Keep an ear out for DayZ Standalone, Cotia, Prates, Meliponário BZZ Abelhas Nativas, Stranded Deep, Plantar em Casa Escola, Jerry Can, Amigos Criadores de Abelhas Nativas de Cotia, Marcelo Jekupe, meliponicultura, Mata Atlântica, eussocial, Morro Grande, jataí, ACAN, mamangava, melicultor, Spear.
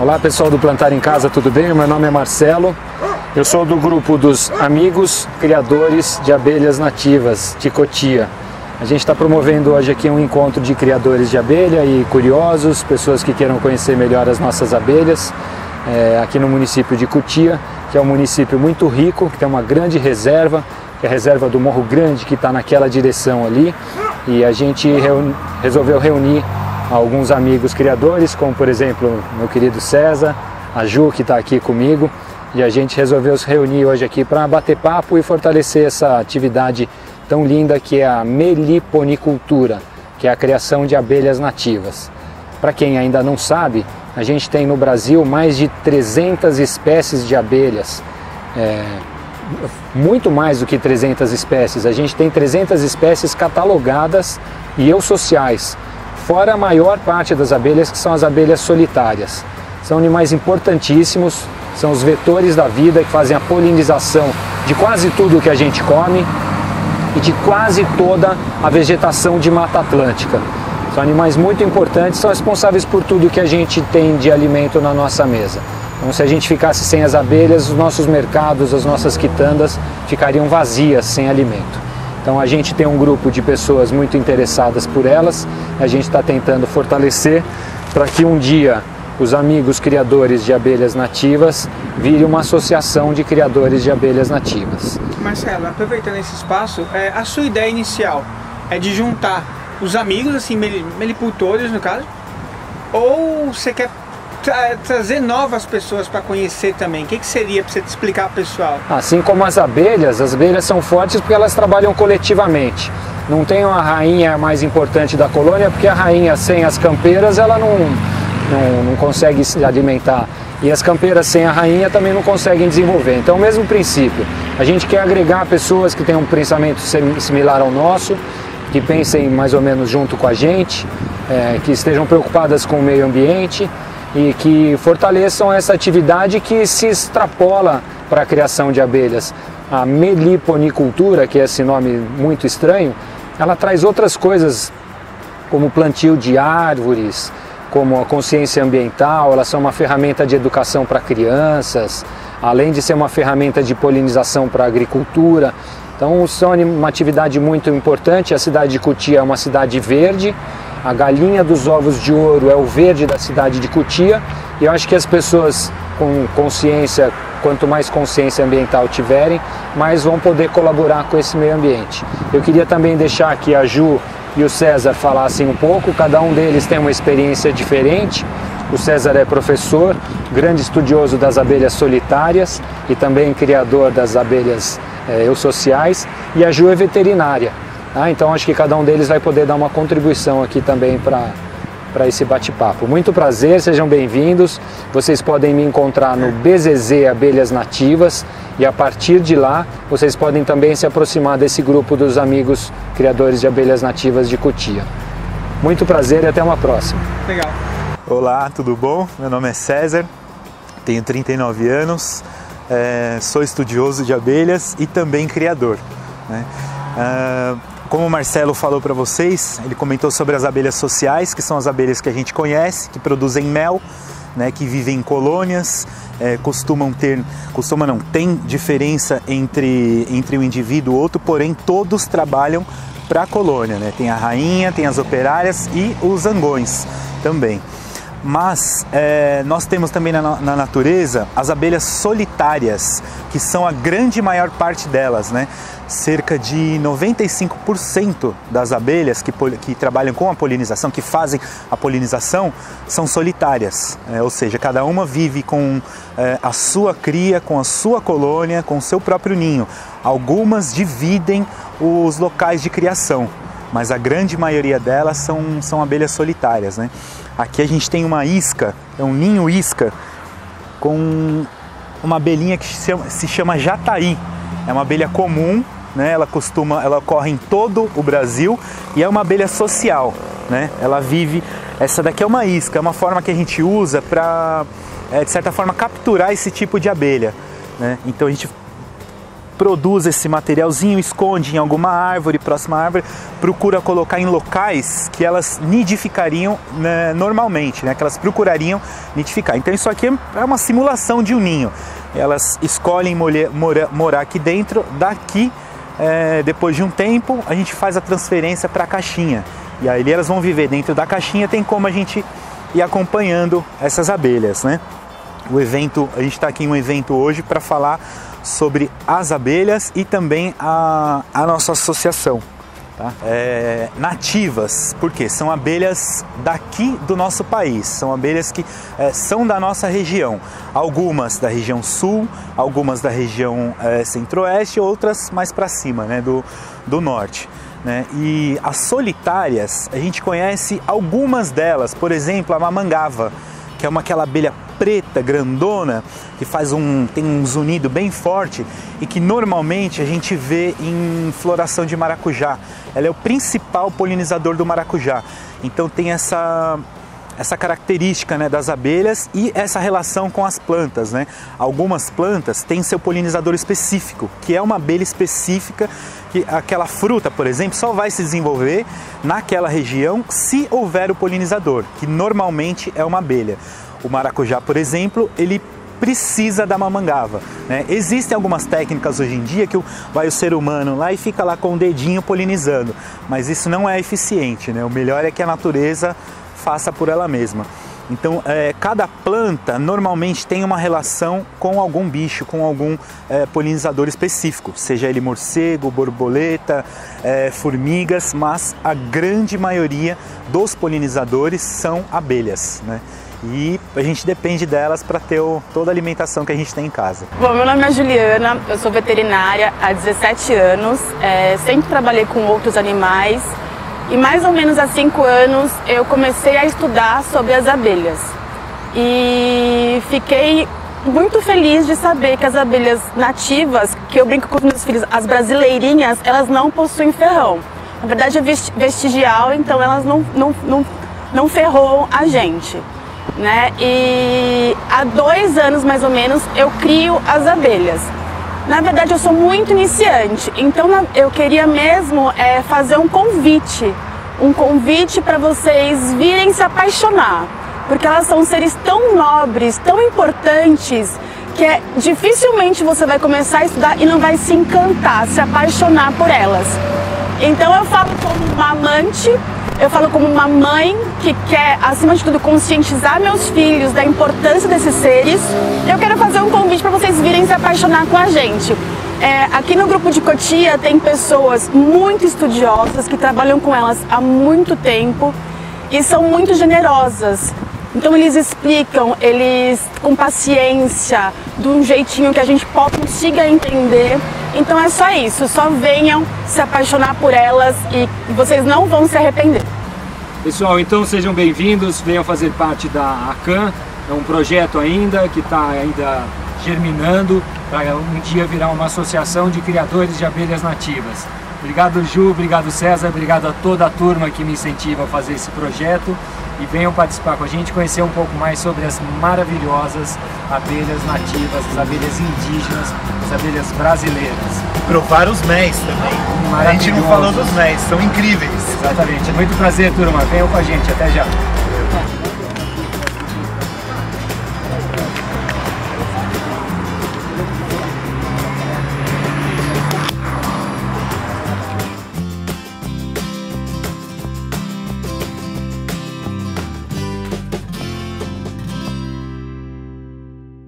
Olá pessoal do Plantar em Casa, tudo bem? Meu nome é Marcelo, eu sou do grupo dos Amigos Criadores de Abelhas Nativas de Cotia. A gente está promovendo hoje aqui um encontro de criadores de abelha e curiosos, pessoas que queiram conhecer melhor as nossas abelhas, aqui no município de Cotia, que é um município muito rico, que tem uma grande reserva, que é a reserva do Morro Grande, que está naquela direção ali, e a gente resolveu reunir alguns amigos criadores, como por exemplo meu querido César, a Ju, que está aqui comigo, e a gente resolveu se reunir hoje aqui para bater papo e fortalecer essa atividade tão linda que é a meliponicultura, que é a criação de abelhas nativas. Para quem ainda não sabe, a gente tem no Brasil mais de 300 espécies de abelhas, muito mais do que 300 espécies, a gente tem 300 espécies catalogadas e eussociais, fora a maior parte das abelhas, que são as abelhas solitárias. São animais importantíssimos, são os vetores da vida que fazem a polinização de quase tudo que a gente come e de quase toda a vegetação de Mata Atlântica. São animais muito importantes, são responsáveis por tudo que a gente tem de alimento na nossa mesa. Então, se a gente ficasse sem as abelhas, os nossos mercados, as nossas quitandas ficariam vazias, sem alimento. Então a gente tem um grupo de pessoas muito interessadas por elas, a gente está tentando fortalecer para que um dia os amigos criadores de abelhas nativas virem uma associação de criadores de abelhas nativas. Marcelo, aproveitando esse espaço, a sua ideia inicial é de juntar os amigos, assim, melicultores no caso, ou você quer trazer novas pessoas para conhecer também? O que seria para você explicar, pessoal? Assim como as abelhas são fortes porque elas trabalham coletivamente. Não tem uma rainha mais importante da colônia, porque a rainha sem as campeiras ela não consegue se alimentar. E as campeiras sem a rainha também não conseguem desenvolver. Então, o mesmo princípio. A gente quer agregar pessoas que têm um pensamento similar ao nosso, que pensem mais ou menos junto com a gente, que estejam preocupadas com o meio ambiente, e que fortaleçam essa atividade que se extrapola para a criação de abelhas. A meliponicultura, que é esse nome muito estranho, ela traz outras coisas, como plantio de árvores, como a consciência ambiental, elas são uma ferramenta de educação para crianças, além de ser uma ferramenta de polinização para a agricultura. Então, são uma atividade muito importante. A cidade de Cotia é uma cidade verde, a galinha dos ovos de ouro é o verde da cidade de Cotia, e eu acho que as pessoas com consciência, quanto mais consciência ambiental tiverem, mais vão poder colaborar com esse meio ambiente. Eu queria também deixar que a Ju e o César falassem um pouco, cada um deles tem uma experiência diferente. O César é professor, grande estudioso das abelhas solitárias e também criador das abelhas eussociais, e a Ju é veterinária. Ah, então acho que cada um deles vai poder dar uma contribuição aqui também para esse bate-papo. Muito prazer, sejam bem-vindos. Vocês podem me encontrar no BZZ Abelhas Nativas e a partir de lá vocês podem também se aproximar desse grupo dos amigos criadores de abelhas nativas de Cotia. Muito prazer e até uma próxima. Legal. Olá, tudo bom? Meu nome é César, tenho 39 anos, sou estudioso de abelhas e também criador, né? Como o Marcelo falou para vocês, ele comentou sobre as abelhas sociais, que são as abelhas que a gente conhece, que produzem mel, né, que vivem em colônias, tem diferença entre um indivíduo e outro, porém todos trabalham para a colônia, né? Tem a rainha, tem as operárias e os zangões também. Mas nós temos também na natureza as abelhas solitárias, que são a grande maior parte delas, né? Cerca de 95% das abelhas que trabalham com a polinização, que fazem a polinização, são solitárias, ou seja, cada uma vive com a sua cria, com a sua colônia, com o seu próprio ninho. Algumas dividem os locais de criação, mas a grande maioria delas são abelhas solitárias, né? Aqui a gente tem uma isca, é um ninho isca, com uma abelhinha que se chama jataí. É uma abelha comum, né? Ela ocorre em todo o Brasil e é uma abelha social, né? Ela vive... Essa daqui é uma isca, é uma forma que a gente usa para, de certa forma, capturar esse tipo de abelha, né? Então a gente produz esse materialzinho, esconde em alguma árvore, próxima árvore, procura colocar em locais que elas nidificariam, né, normalmente, né, que elas procurariam nidificar. Então isso aqui é uma simulação de um ninho. Elas escolhem morar aqui dentro, daqui, depois de um tempo, a gente faz a transferência para a caixinha. E aí elas vão viver dentro da caixinha, tem como a gente ir acompanhando essas abelhas, né? O evento, a gente está aqui em um evento hoje para falar sobre as abelhas e também a nossa associação, tá? Nativas, porque são abelhas daqui do nosso país, são abelhas que são da nossa região, algumas da região sul, algumas da região centro-oeste, outras mais para cima, né, do norte, né? E as solitárias, a gente conhece algumas delas, por exemplo, a mamangava, que é aquela abelha preta, grandona, que tem um zunido bem forte e que normalmente a gente vê em floração de maracujá. Ela é o principal polinizador do maracujá. Então tem essa característica, né, das abelhas e essa relação com as plantas, né? Algumas plantas têm seu polinizador específico, que é uma abelha específica, que aquela fruta, por exemplo, só vai se desenvolver naquela região se houver o polinizador, que normalmente é uma abelha. O maracujá, por exemplo, ele precisa da mamangava, né? Existem algumas técnicas hoje em dia que vai o ser humano lá e fica lá com o dedinho polinizando, mas isso não é eficiente, né? O melhor é que a natureza faça por ela mesma. Então, cada planta normalmente tem uma relação com algum bicho, com algum polinizador específico, seja ele morcego, borboleta, formigas, mas a grande maioria dos polinizadores são abelhas, né? E a gente depende delas para ter toda a alimentação que a gente tem em casa. Bom, meu nome é Juliana, eu sou veterinária há 17 anos, sempre trabalhei com outros animais e mais ou menos há 5 anos eu comecei a estudar sobre as abelhas. E fiquei muito feliz de saber que as abelhas nativas, que eu brinco com os meus filhos, as brasileirinhas, elas não possuem ferrão. Na verdade é vestigial, então elas não ferroam a gente, né? E há 2 anos mais ou menos eu crio as abelhas. Na verdade eu sou muito iniciante, então eu queria mesmo fazer um convite para vocês virem se apaixonar, porque elas são seres tão nobres, tão importantes, que dificilmente você vai começar a estudar e não vai se encantar, se apaixonar por elas. Então eu falo como uma amante, eu falo como uma mãe que quer, acima de tudo, conscientizar meus filhos da importância desses seres. Eu quero fazer um convite para vocês virem se apaixonar com a gente. Aqui no grupo de Cotia tem pessoas muito estudiosas que trabalham com elas há muito tempo e são muito generosas. Então eles explicam, com paciência, de um jeitinho que a gente consiga entender. Então é só isso, só venham se apaixonar por elas e vocês não vão se arrepender. Pessoal, então sejam bem-vindos, venham fazer parte da ACAN, é um projeto ainda que está ainda germinando, para um dia virar uma associação de criadores de abelhas nativas. Obrigado, Ju, obrigado, César, obrigado a toda a turma que me incentiva a fazer esse projeto e venham participar com a gente, conhecer um pouco mais sobre as maravilhosas abelhas nativas, as abelhas indígenas, as abelhas brasileiras. Provar os méis também. A gente não falou dos méis, são incríveis. Exatamente. Muito prazer, turma. Venham com a gente. Até já.